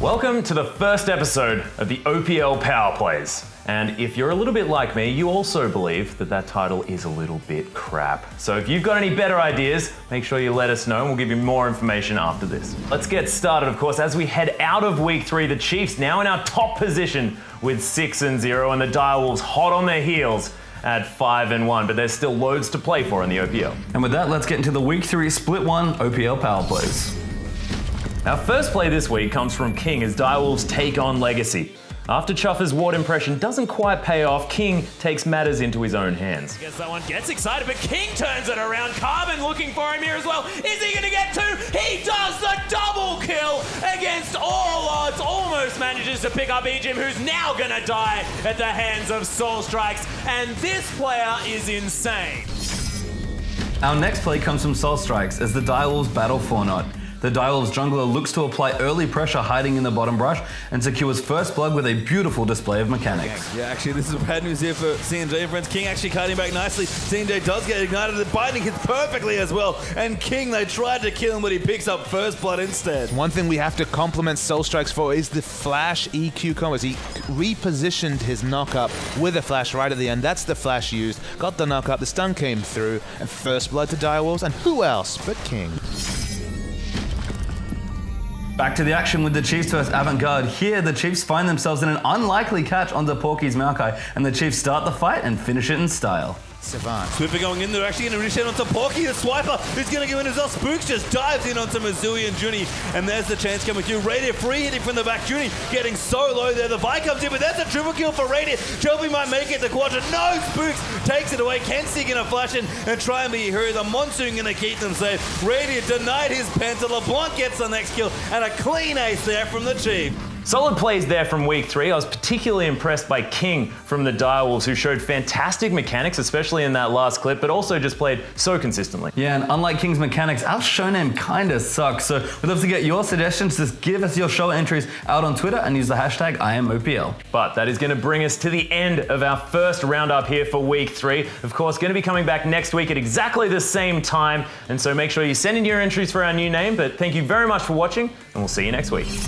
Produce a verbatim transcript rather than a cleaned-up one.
Welcome to the first episode of the O P L Power Plays. And if you're a little bit like me, you also believe that that title is a little bit crap. So if you've got any better ideas, make sure you let us know and we'll give you more information after this. Let's get started, of course, as we head out of week three, the Chiefs now in our top position with six and zero and the Dire Wolves hot on their heels at five and one, but there's still loads to play for in the O P L. And with that, let's get into the week three split one O P L Power Plays. Our first play this week comes from King as Dire Wolves take on Legacy. After Chuffer's ward impression doesn't quite pay off, King takes matters into his own hands. Gets that one, gets excited, but King turns it around. Carbon looking for him here as well. Is he going to get two? He does the double kill against all odds. Almost manages to pick up Ejim, who's now going to die at the hands of Soul Strikes. And this player is insane. Our next play comes from Soul Strikes as the Dire Wolves battle for Nod. The Dire Wolves jungler looks to apply early pressure hiding in the bottom brush and secures first blood with a beautiful display of mechanics. Yeah, actually this is bad news here for C M J and friends. King actually cutting back nicely. C M J does get ignited. The binding hits perfectly as well. And King, they tried to kill him, but he picks up first blood instead. One thing we have to compliment Soul Strikes for is the flash E Q combos. He repositioned his knockup with a flash right at the end. That's the flash used. Got the knockup. The stun came through. And first blood to Dire Wolves. And who else but King? Back to the action with the Chiefs versus Avant-Garde. Here, the Chiefs find themselves in an unlikely catch onto Porky's Maokai, and the Chiefs start the fight and finish it in style. Savant. Swiper going in, they're actually going to reach out onto Porky, the Swiper, who's going to go in as well. Spooks just dives in onto Mazillion, Juni, and there's the chance coming through. Radiant free hitting from the back, Juni getting so low there. The Vi comes in, but that's a triple kill for Radiant. Shelby might make it to quadrant. No, Spooks takes it away. Kenzie going to flash in and try and be a hero. The Monsoon going to keep them safe. Radiant denied his penta. LeBlanc gets the next kill, and a clean ace there from the Chief. Solid plays there from week three. I was particularly impressed by King from the Dire Wolves, who showed fantastic mechanics, especially in that last clip, but also just played so consistently. Yeah, and unlike King's mechanics, our show name kinda sucks. So we'd love to get your suggestions. Just give us your show entries out on Twitter and use the hashtag I A M O P L. But that is gonna bring us to the end of our first roundup here for week three. Of course, gonna be coming back next week at exactly the same time. And so make sure you send in your entries for our new name, but thank you very much for watching and we'll see you next week.